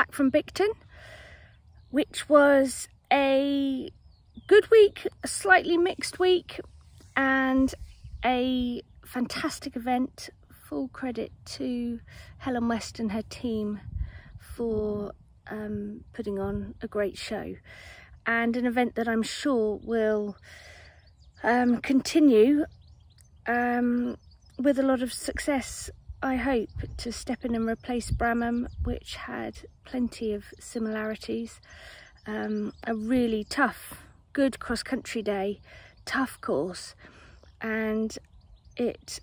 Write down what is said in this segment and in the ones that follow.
back from Bicton, which was a good week, a slightly mixed week, and a fantastic event. Full credit to Helen West and her team for putting on a great show, and an event that I'm sure will continue with a lot of success, I hope, to step in and replace Bramham, which had plenty of similarities. A really tough, good cross-country day, tough course, and it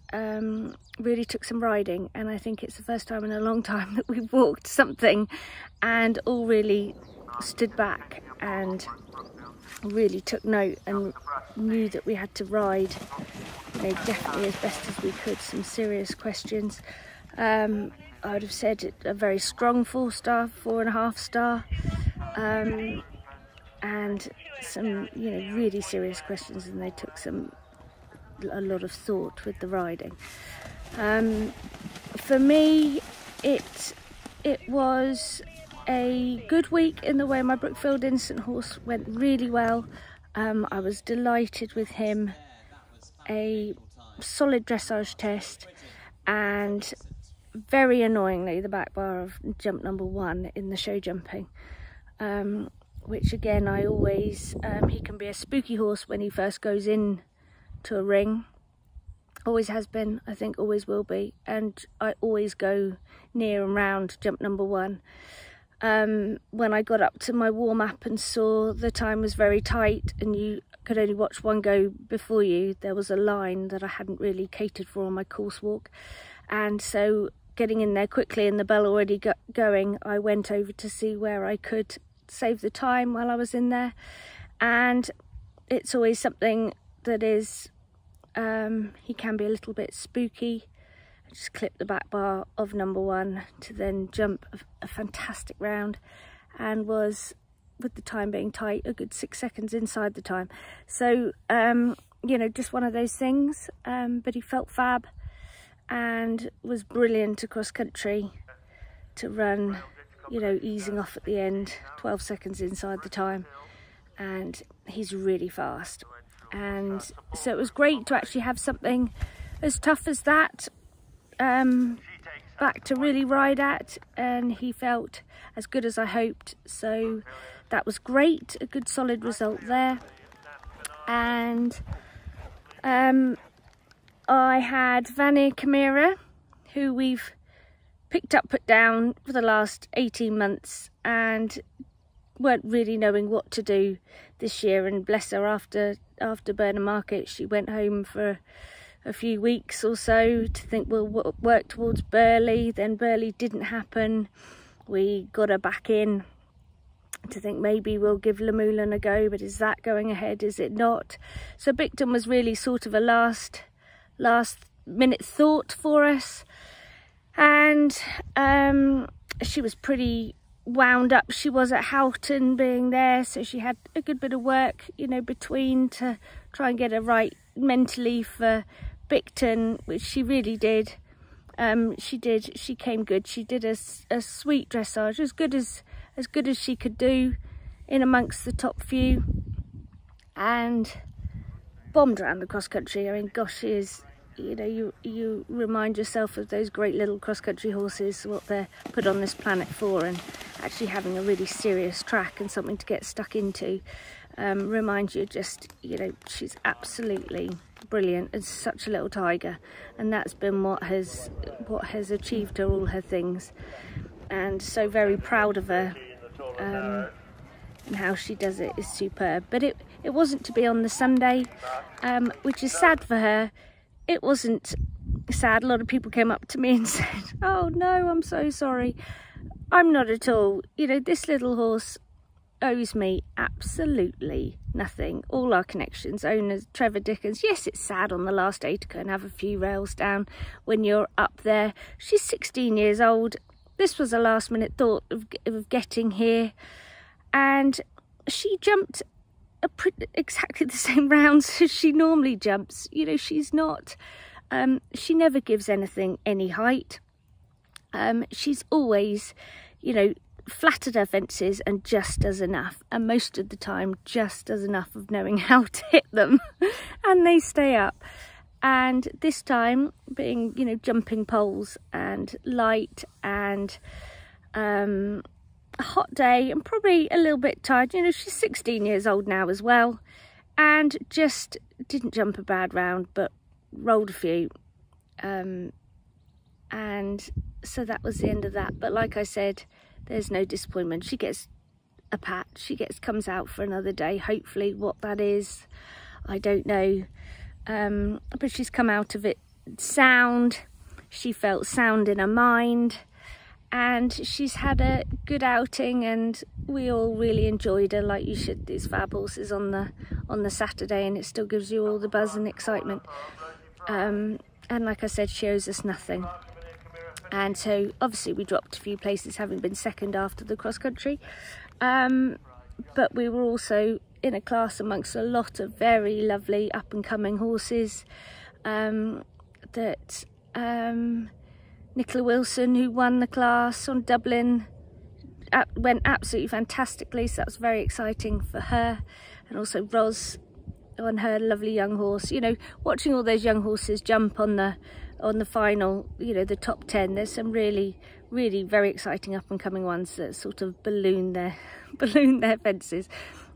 really took some riding, and I think it's the first time in a long time that we've walked something and all really stood back and really took note and knew that we had to ride, you know, definitely as best as we could. Some serious questions. I would have said a very strong 4-star, 4.5-star, and some, you know, really serious questions, and they took a lot of thought with the riding. For me, it was a good week in the way my Brookfield Inocent horse went really well. I was delighted with him. A solid dressage test, and very annoyingly the back bar of jump number 1 in the show jumping, which again I always, he can be a spooky horse when he first goes in to a ring, always has been, I think always will be, and I always go near and round jump number 1. When I got up to my warm-up and saw the time was very tight and you could only watch one go before you, there was a line that I hadn't really catered for on my course walk, and so getting in there quickly and the bell already going, I went over to see where I could save the time while I was in there. And it's always something that is, he can be a little bit spooky. I just clipped the back bar of number 1 to then jump a fantastic round, and was, with the time being tight, a good 6 seconds inside the time. So, you know, just one of those things, but he felt fab and was brilliant across country to run, you know, easing off at the end, 12 seconds inside the time, and he's really fast. And so it was great to actually have something as tough as that back to really ride at, and he felt as good as I hoped, so that was great. A good solid result there. And I had Vanir Kamira, who we've picked up, put down for the last 18 months and weren't really knowing what to do this year, and bless her, after Burnham Market she went home for a few weeks or so to think we'll work towards Burghley. Then Burghley didn't happen, we got her back in to think maybe we'll give Lemoulin a go, but is that going ahead, is it not? So Bicton was really sort of a last minute thought for us, and she was pretty wound up. She was at Houghton being there, so she had a good bit of work, you know, between to try and get her right mentally for Bicton, which she really did. She came good. She did a sweet dressage, as good as she could do, in amongst the top few, and bombed around the cross country. I mean, gosh, she is, you know, you remind yourself of those great little cross-country horses, what they're put on this planet for, and actually having a really serious track and something to get stuck into reminds you, just, you know, she's absolutely brilliant and such a little tiger, and that's been what has achieved her, all her things, and so very proud of her, and how she does it is superb. But it wasn't to be on the Sunday, which is sad for her. It wasn't sad. A lot of people came up to me and said, oh no, I'm so sorry. I'm not at all. You know, this little horse owes me absolutely nothing. All our connections, owners, Trevor Dickens. Yes, it's sad on the last day to go and have a few rails down when you're up there. She's 16 years old. This was a last minute thought of getting here. And she jumped exactly the same rounds as she normally jumps. You know, she's not, she never gives anything any height. She's always, you know, flattered her fences and just does enough, and most of the time just does enough of knowing how to hit them and they stay up. And this time, being, you know, jumping poles and light and a hot day and probably a little bit tired, you know, she's 16 years old now as well, and just didn't jump a bad round but rolled a few, and so that was the end of that. But like I said, there's no disappointment. She gets a pat, she gets comes out for another day, hopefully. What that is, I don't know, but she's come out of it sound. She felt sound in her mind and she's had a good outing, and we all really enjoyed her, like you should. These fab horses on the Saturday, and it still gives you all the buzz and excitement, and like I said, she owes us nothing. And so obviously we dropped a few places, having been second after the cross country, but we were also in a class amongst a lot of very lovely up and coming horses, Nicola Wilson, who won the class on Dublin, went absolutely fantastically, so that was very exciting for her. And also Roz on her lovely young horse. You know, watching all those young horses jump on the final, you know, the top 10, there's some really, really very exciting up and coming ones that sort of balloon their fences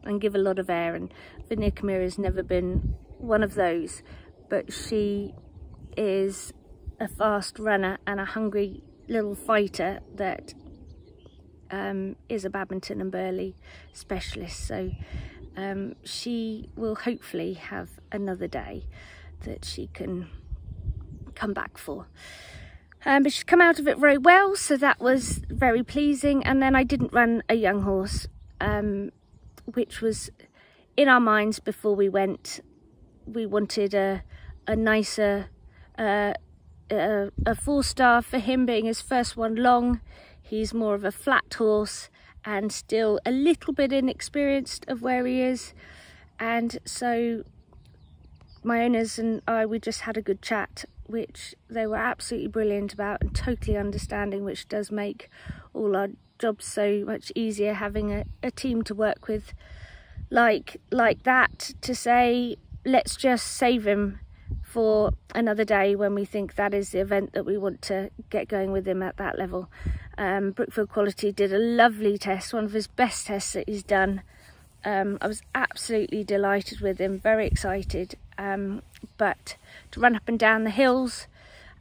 and give a lot of air. And Vanir Kamira has never been one of those, but she is a fast runner and a hungry little fighter that is a Badminton and Burghley specialist. So she will hopefully have another day that she can come back for, but she's come out of it very well, so that was very pleasing. And then I didn't run a young horse, which was in our minds before we went. We wanted a nicer a 4-star for him, being his first one long. He's more of a flat horse and still a little bit inexperienced of where he is. And so my owners and I, we just had a good chat, which they were absolutely brilliant about and totally understanding, which does make all our jobs so much easier, having a team to work with like that, to say, let's just save him for another day when we think that is the event that we want to get going with him at that level. Brookfield Quality did a lovely test, one of his best tests that he's done. I was absolutely delighted with him, very excited, but to run up and down the hills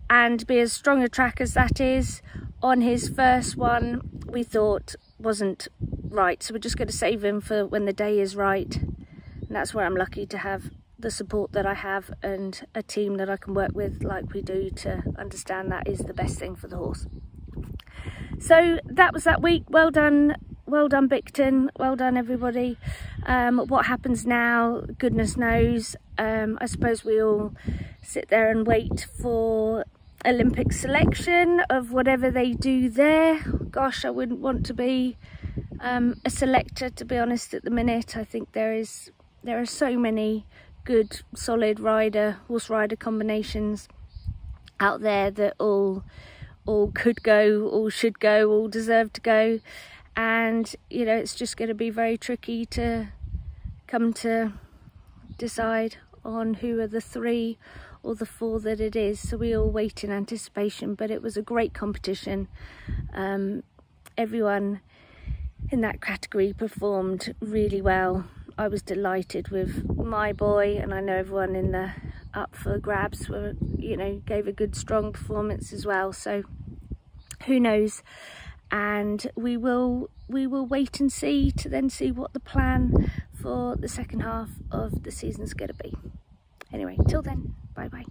and be as strong a track as that is on his first one, we thought wasn't right, so we're just going to save him for when the day is right. And that's where I'm lucky to have the support that I have and a team that I can work with like we do, to understand that is the best thing for the horse. So that was that week. Well done Bicton, well done everybody. What happens now, goodness knows. I suppose we all sit there and wait for Olympic selection of whatever they do there. Gosh, I wouldn't want to be a selector, to be honest, at the minute. I think there are so many good solid horse rider combinations out there that all could go, all should go, all deserve to go. And you know, it's just going to be very tricky to come to decide on who are the 3 or the 4 that it is, so we all wait in anticipation. But it was a great competition. Everyone in that category performed really well. I was delighted with my boy, and I know everyone in the up for grabs were, you know, gave a good strong performance as well. So who knows, and we will wait and see to then see what the plan for the second half of the season's going to be. Anyway, till then, bye bye.